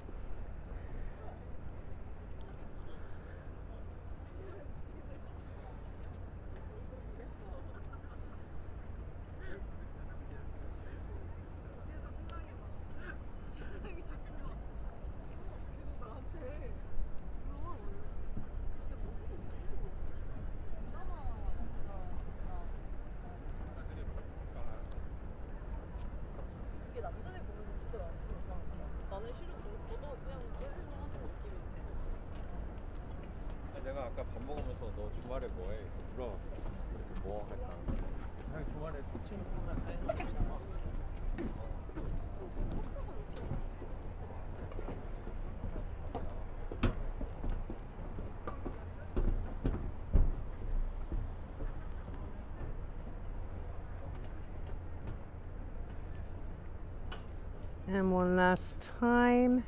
And one last time.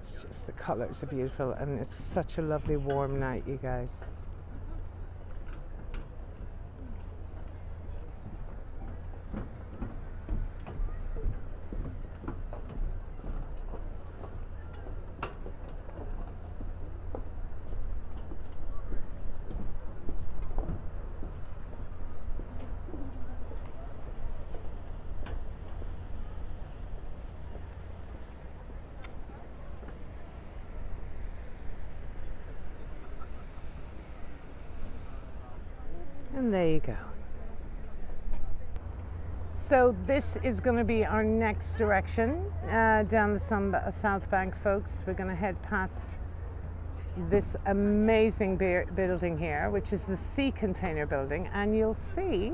It's just the colours are beautiful, and it's such a lovely warm night, you guys. And there you go. So this is going to be our next direction, uh, down the sun, uh, South Bank, folks. We're going to head past this amazing building here, which is the Sea Container Building, and you'll see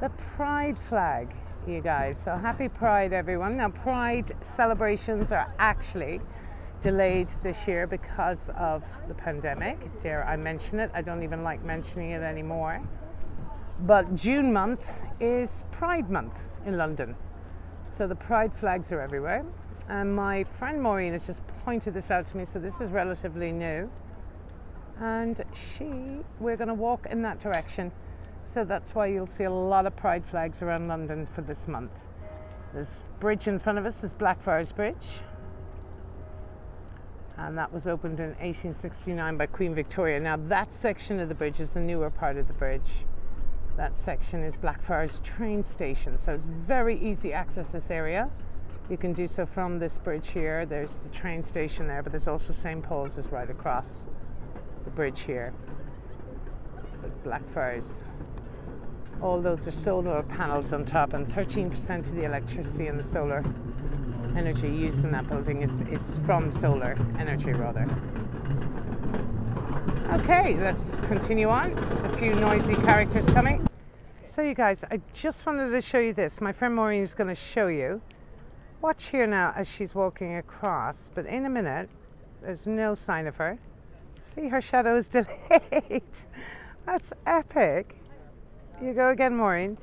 the Pride flag, you guys. So happy Pride, everyone. Now, Pride celebrations are actually delayed this year because of the pandemic. Dare I mention it? I don't even like mentioning it anymore. But June month is Pride month in London. So the Pride flags are everywhere. And my friend Maureen has just pointed this out to me, so this is relatively new. And she, we're gonna walk in that direction. So that's why you'll see a lot of Pride flags around London for this month. This bridge in front of us is Blackfriars Bridge. And that was opened in eighteen sixty-nine by Queen Victoria. Now that section of the bridge is the newer part of the bridge. That section is Blackfriars train station. So it's very easy access this area. You can do so from this bridge here. There's the train station there, but there's also Saint Paul's is right across the bridge here. With Blackfriars. All those are solar panels on top, and thirteen percent of the electricity and the solar energy used in that building is, is from solar energy, rather. Okay, let's continue on. There's a few noisy characters coming. So you guys, I just wanted to show you this. My friend Maureen is going to show you. Watch here now as she's walking across, but in a minute, there's no sign of her. See, her shadow is delayed. That's epic. You go again, Maureen.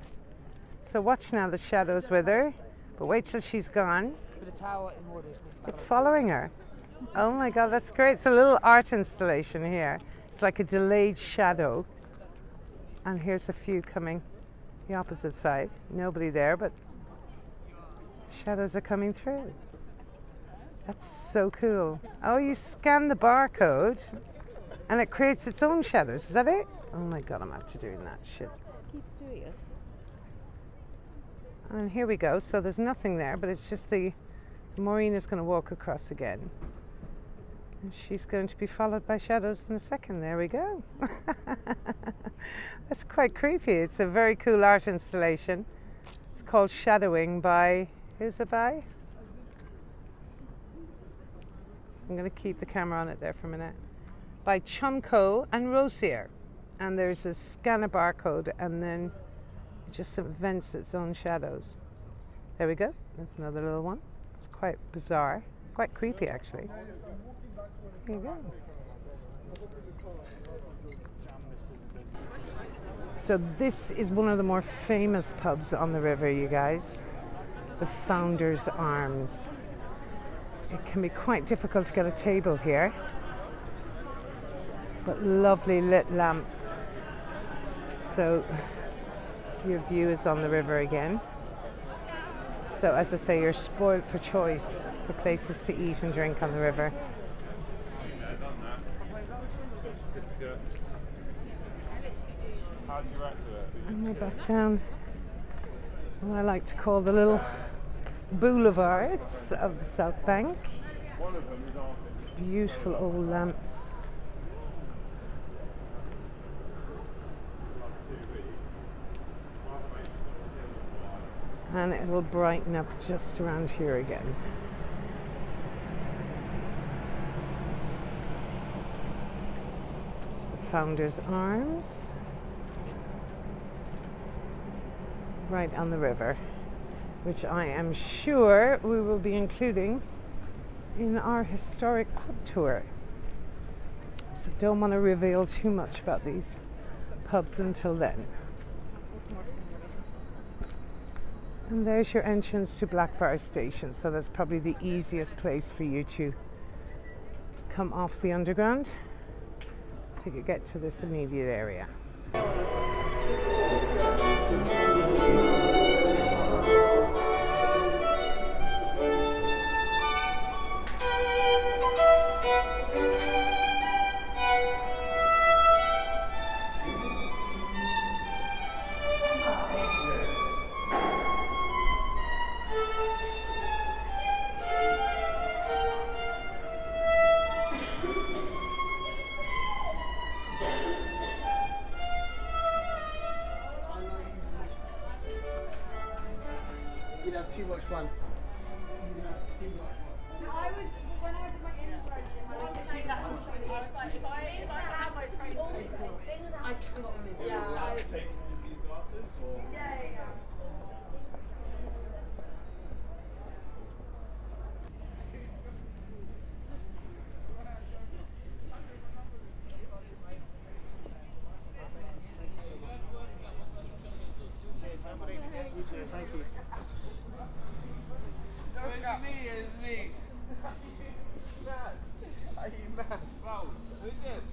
So watch now the shadows with her, but wait till she's gone. The tower in order. It's following her. Oh my God, that's great. It's a little art installation here. It's like a delayed shadow. And here's a few coming the opposite side. Nobody there, but shadows are coming through. That's so cool. Oh, you scan the barcode and it creates its own shadows. Is that it? Oh my God, I'm after doing that shit. It keeps doing it. And here we go. So there's nothing there, but it's just the Maureen is going to walk across again. And she's going to be followed by shadows in a second. There we go. That's quite creepy. It's a very cool art installation. It's called Shadowing by... Who's it by? I'm going to keep the camera on it there for a minute. By Chunko and Rosier. And there's a scanner barcode, and then it just invents its own shadows. There we go. That's another little one. It's quite bizarre, quite creepy actually. There you go. So this is one of the more famous pubs on the river, you guys. The Founders Arms. It can be quite difficult to get a table here, but lovely lit lamps. So your view is on the river again. So as I say, you're spoiled for choice for places to eat and drink on the river. And we're back down what I like to call the little boulevards of the South Bank. It's beautiful old lamps. And it'll brighten up just around here again. It's the Founders Arms, right on the river, which I am sure we will be including in our historic pub tour. So don't want to reveal too much about these pubs until then. And there's your entrance to Blackfriars Station, so that's probably the easiest place for you to come off the Underground to get to this immediate area. Too much fun. No, I would, when I did my internship, I would say that was really fun. If I, if I had my train ticket, I cannot live. Yeah. I would take these glasses or? Yeah, yeah. Thank you. It's me, it's me. Are you mad? Wow, who's it?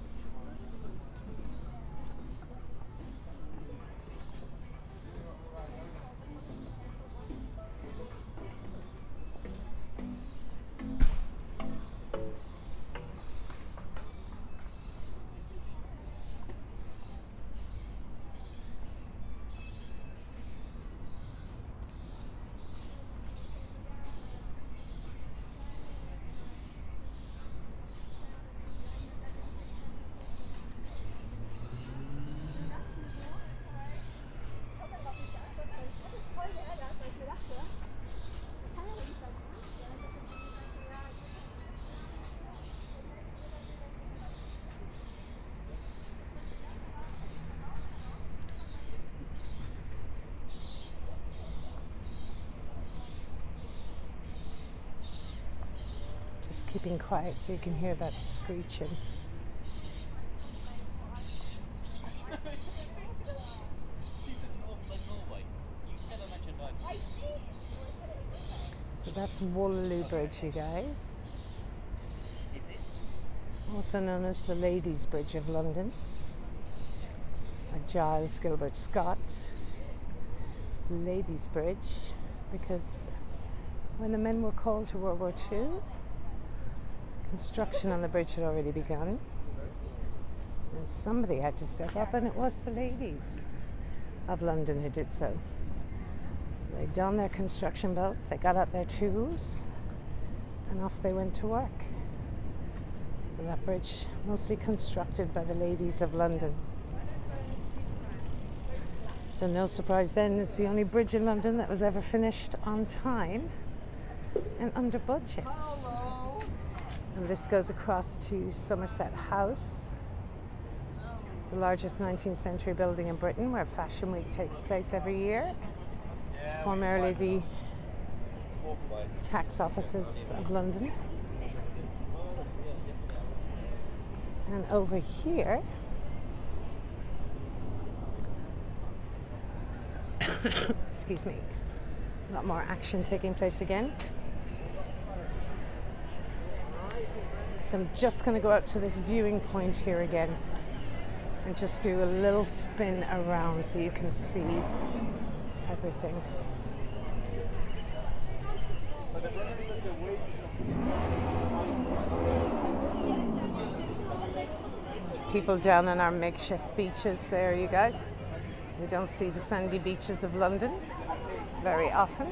Just keeping quiet so you can hear that screeching. So that's Waterloo Bridge, you guys. Is it? Also known as the Ladies' Bridge of London. By Giles Gilbert Scott. Ladies' Bridge, because when the men were called to World War Two, construction on the bridge had already begun, and somebody had to step up, and it was the ladies of London who did so. They donned their construction belts, they got out their tools, and off they went to work. And that bridge, mostly constructed by the ladies of London. So no surprise then, it's the only bridge in London that was ever finished on time and under budget. And this goes across to Somerset House, the largest nineteenth century building in Britain, where Fashion Week takes place every year. It's formerly the tax offices of London. And over here, excuse me, a lot more action taking place again. So I'm just going to go out to this viewing point here again and just do a little spin around so you can see everything. There's people down on our makeshift beaches there, you guys. We don't see the sandy beaches of London very often.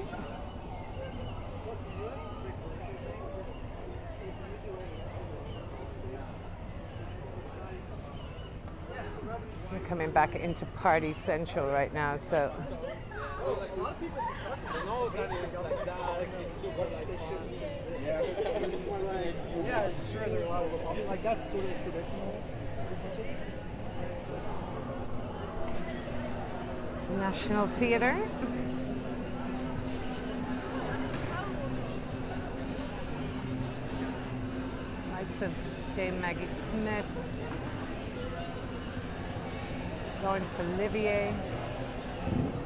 We're coming back into Party Central right now, so yeah, sure, there are a lot of like that's sort of traditional. National Theatre. Likes of Dame Maggie Smith. Laurence Olivier,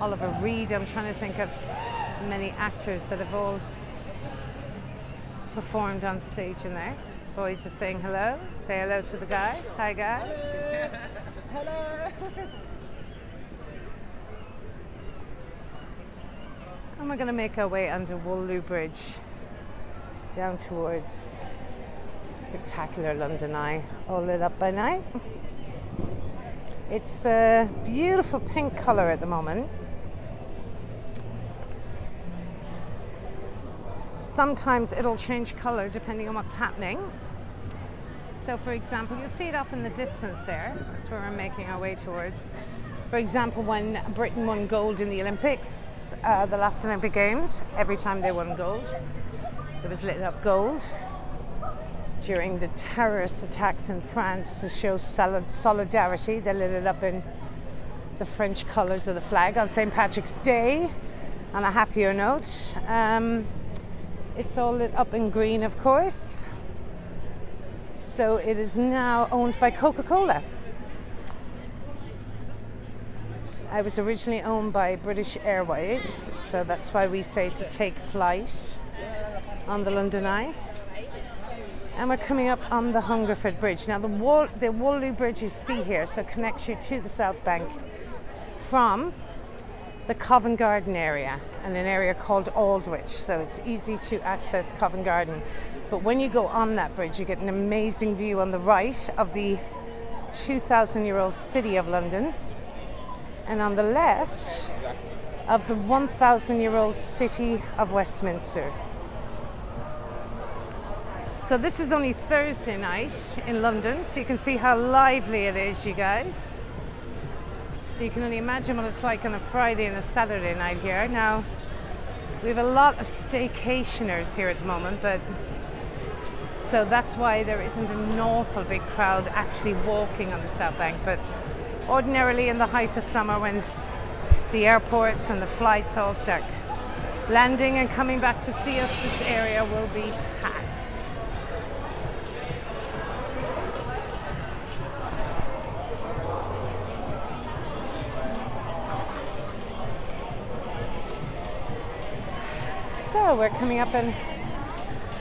Oliver Reed. I'm trying to think of many actors that have all performed on stage in there. Boys are saying hello. Say hello to the guys. Hi, guys. Hello. Hello. And we're going to make our way under Waterloo Bridge down towards spectacular London Eye, all lit up by night. It's a beautiful pink colour at the moment. Sometimes it'll change colour depending on what's happening. So for example, you'll see it up in the distance there. That's where we're making our way towards. For example, when Britain won gold in the Olympics, uh, the last Olympic Games, every time they won gold, it was lit up gold. During the terrorist attacks in France, to show solidarity, they lit it up in the French colours of the flag on Saint Patrick's Day. On a happier note, um, it's all lit up in green, of course. So it is now owned by Coca-Cola. It was originally owned by British Airways, so that's why we say to take flight on the London Eye. And we're coming up on the Hungerford Bridge. Now the, Wall the Waterloo Bridge you see here, so connects you to the South Bank from the Covent Garden area and an area called Aldwych, so it's easy to access Covent Garden. But when you go on that bridge, you get an amazing view on the right of the two thousand year old City of London and on the left of the one thousand year old City of Westminster. So this is only Thursday night in London, so you can see how lively it is, you guys. So you can only imagine what it's like on a Friday and a Saturday night here. Now, we have a lot of staycationers here at the moment, but so that's why there isn't an awful big crowd actually walking on the South Bank. But ordinarily in the height of summer, when the airports and the flights all start landing and coming back to see us, this area will be packed. So we're coming up in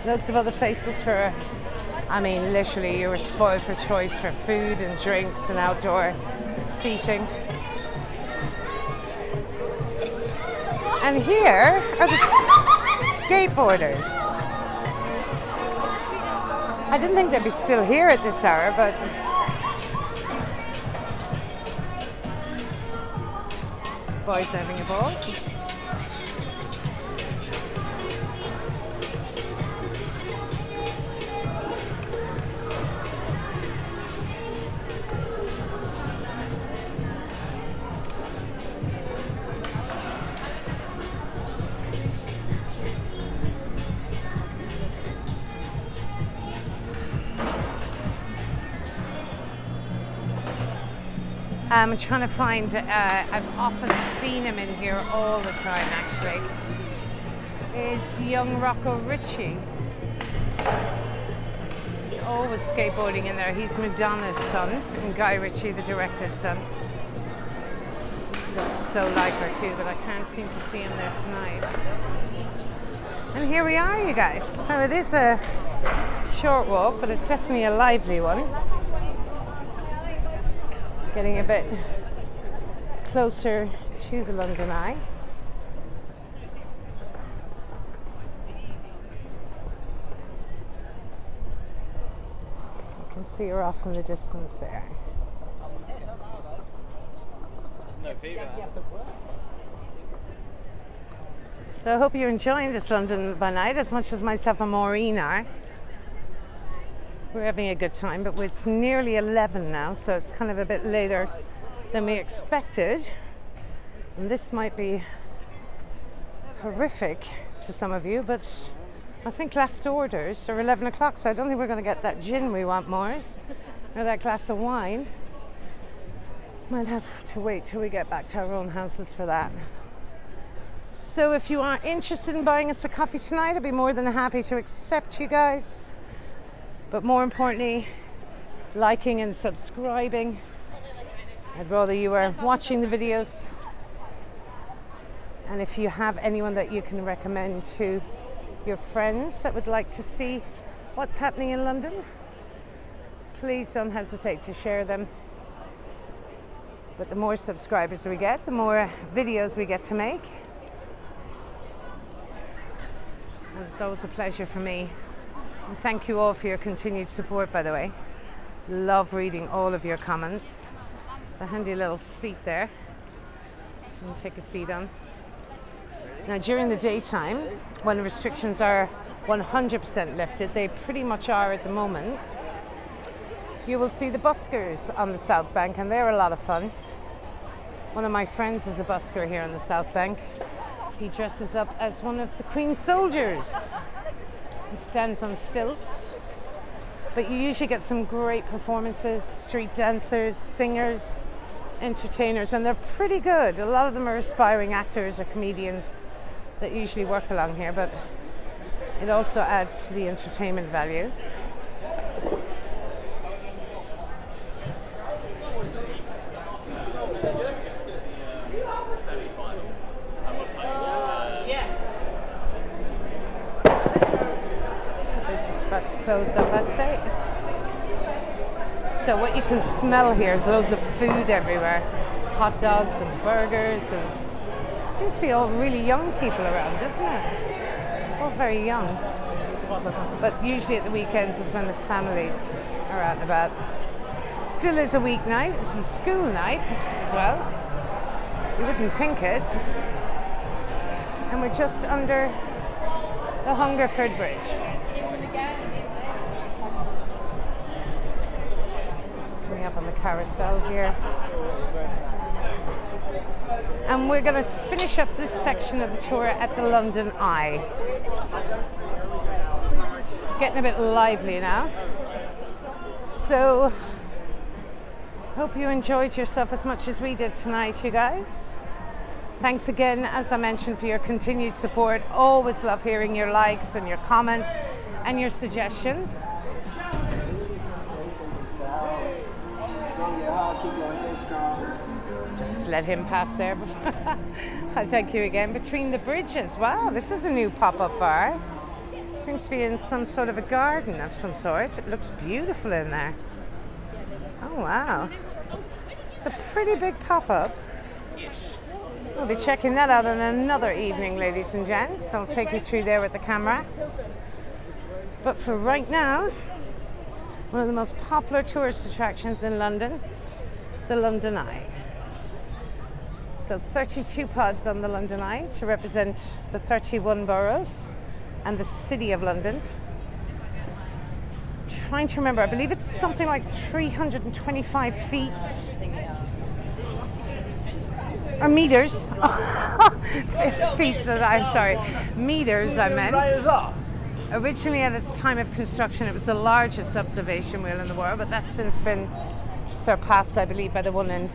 loads of other places for, I mean, literally you were spoiled for choice for food and drinks and outdoor seating. And here are the skateboarders. I didn't think they'd be still here at this hour, but boys having a ball. I'm trying to find, uh, I've often seen him in here all the time actually, is young Rocco Ritchie. He's always skateboarding in there. He's Madonna's son and Guy Ritchie, the director's son. He looks so like her too, but I can't seem to see him there tonight. And here we are, you guys. So it is a short walk, but it's definitely a lively one. Getting a bit closer to the London Eye. You can see her off in the distance there. So I hope you're enjoying this London by night as much as myself and Maureen are. We're having a good time, but it's nearly eleven now, so it's kind of a bit later than we expected. And this might be horrific to some of you, but I think last orders are eleven o'clock, so I don't think we're going to get that gin we want, Morris, or that glass of wine. Might have to wait till we get back to our own houses for that. So if you are interested in buying us a coffee tonight, I'd be more than happy to accept you guys. But more importantly, liking and subscribing. I'd rather you were watching the videos And if you have anyone that you can recommend to your friends that would like to see what's happening in London, please don't hesitate to share them. But the more subscribers we get, the more videos we get to make. And it's always a pleasure for me. And thank you all for your continued support, by the way. Love reading all of your comments. It's a handy little seat there. You can take a seat on. Now, during the daytime, when restrictions are one hundred percent lifted, they pretty much are at the moment, you will see the buskers on the South Bank, and they're a lot of fun. One of my friends is a busker here on the South Bank. He dresses up as one of the Queen's soldiers. He stands on stilts. But you usually get some great performances, street dancers, singers, entertainers, and they're pretty good. A lot of them are aspiring actors or comedians that usually work along here, but it also adds to the entertainment value. Closed up, I'd say. So what you can smell here is loads of food everywhere. Hot dogs and burgers, and seems to be all really young people around, doesn't it? All very young. But usually at the weekends is when the families are out and about. Still is a weeknight. It's a school night as well. You wouldn't think it. And we're just under the Hungerford Bridge. Up on the carousel here, and we're going to finish up this section of the tour at the London Eye. It's getting a bit lively now, so hope you enjoyed yourself as much as we did tonight, you guys. Thanks again, as I mentioned, for your continued support. Always love hearing your likes and your comments and your suggestions. Just let him pass there. I thank you again. Between the bridges. Wow, this is a new pop-up bar. Seems to be in some sort of a garden of some sort. It looks beautiful in there. Oh, wow. It's a pretty big pop-up. We'll be checking that out on another evening, ladies and gents. I'll take you through there with the camera. But for right now, one of the most popular tourist attractions in London, the London Eye. So thirty-two pods on the London Eye to represent the thirty-one boroughs and the City of London. I'm trying to remember, I believe it's something like three hundred twenty-five feet or meters. It's feet, I'm sorry, meters I meant. Originally, at its time of construction, it was the largest observation wheel in the world, but that's since been surpassed, I believe, by the one in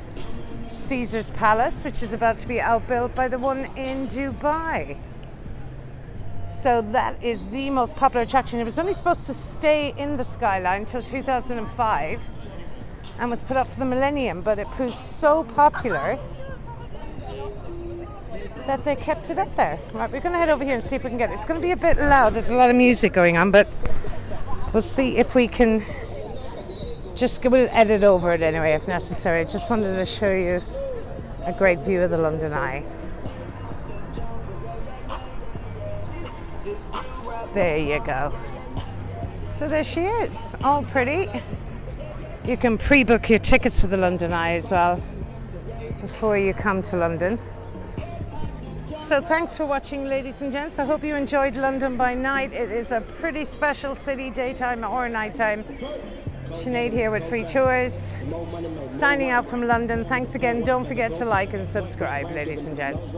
Caesar's Palace, which is about to be outbuilt by the one in Dubai. So that is the most popular attraction. It was only supposed to stay in the skyline till two thousand five and was put up for the millennium, but it proved so popular that they kept it up there. Right, we're going to head over here and see if we can get it. It's going to be a bit loud. There's a lot of music going on, but we'll see if we can just, we'll edit over it anyway if necessary. I just wanted to show you a great view of the London Eye. There you go. So there she is, all pretty. You can pre-book your tickets for the London Eye as well before you come to London. So thanks for watching, ladies and gents. I hope you enjoyed London by night. It is a pretty special city, daytime or nighttime. Sinead here with Free Tours, signing out from London. Thanks again. Don't forget to like and subscribe, ladies and gents.